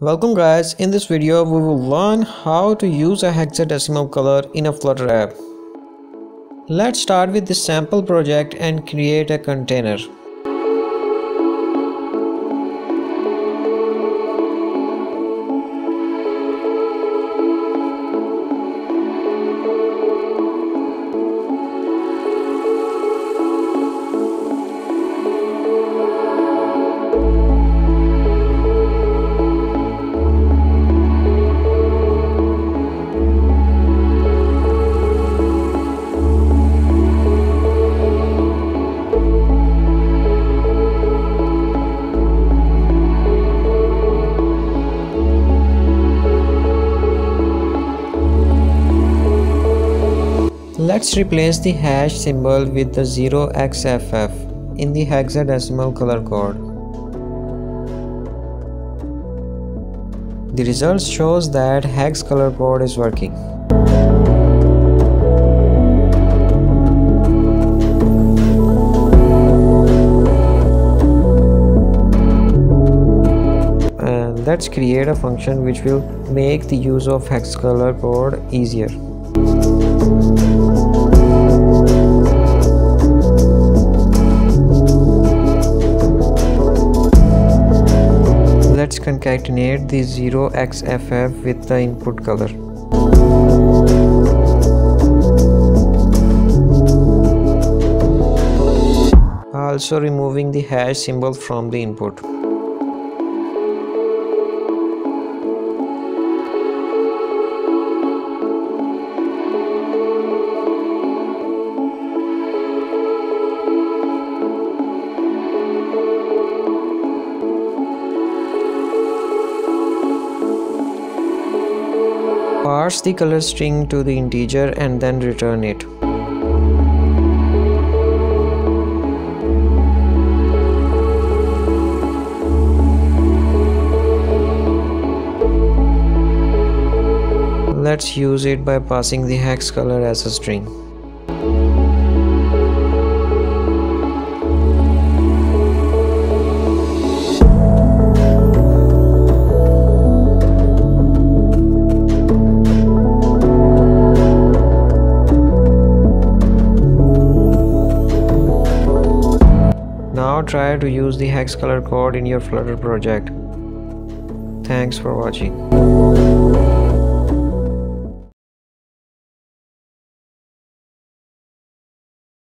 Welcome guys, in this video we will learn how to use a hexadecimal color in a Flutter app. Let's start with this sample project and create a container. Let's replace the hash symbol with the 0xFF in the hexadecimal color code. The result shows that hex color code is working. And let's create a function which will make the use of hex color code easier. Let's concatenate the 0xFF with the input color. Also removing the hash symbol from the input. Parse the color string to the integer and then return it. Let's use it by passing the hex color as a string. Now try to use the hex color code in your Flutter project. Thanks for watching.